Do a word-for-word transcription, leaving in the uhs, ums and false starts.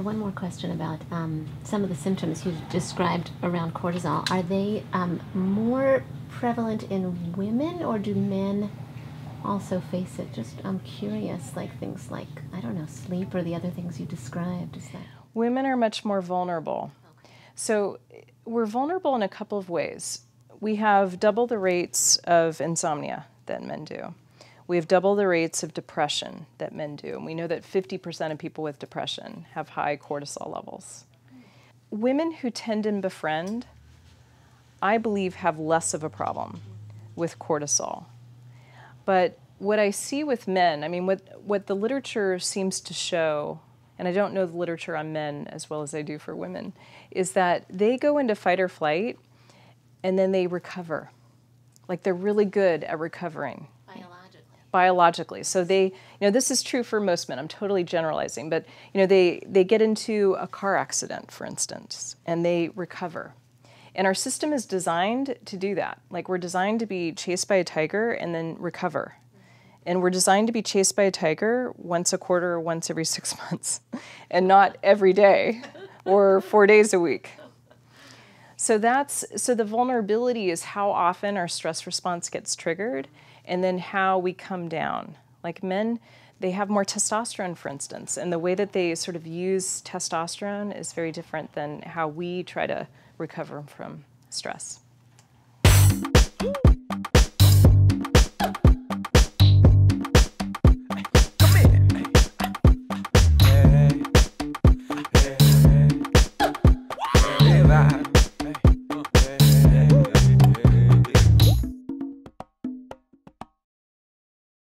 had one more question about um, some of the symptoms you described around cortisol. Are they um, more prevalent in women, or do men also face it? Just, I'm curious, like things like, I don't know, sleep or the other things you described. Is that... Women are much more vulnerable. Okay. So we're vulnerable in a couple of ways. We have double the rates of insomnia that men do. We have double the rates of depression that men do. And we know that fifty percent of people with depression have high cortisol levels. Women who tend and befriend, I believe, have less of a problem with cortisol. But what I see with men, I mean, what, what the literature seems to show, and I don't know the literature on men as well as I do for women, is that they go into fight or flight and then they recover. Like, they're really good at recovering. Biologically. So they, you know, this is true for most men. I'm totally generalizing, but you know, they, they get into a car accident, for instance, and they recover. And our system is designed to do that. Like, we're designed to be chased by a tiger and then recover. And we're designed to be chased by a tiger once a quarter or once every six months, and not every day or four days a week. So that's, so the vulnerability is how often our stress response gets triggered, and then how we come down. Like men, they have more testosterone, for instance, and the way that they sort of use testosterone is very different than how we try to recover from stress.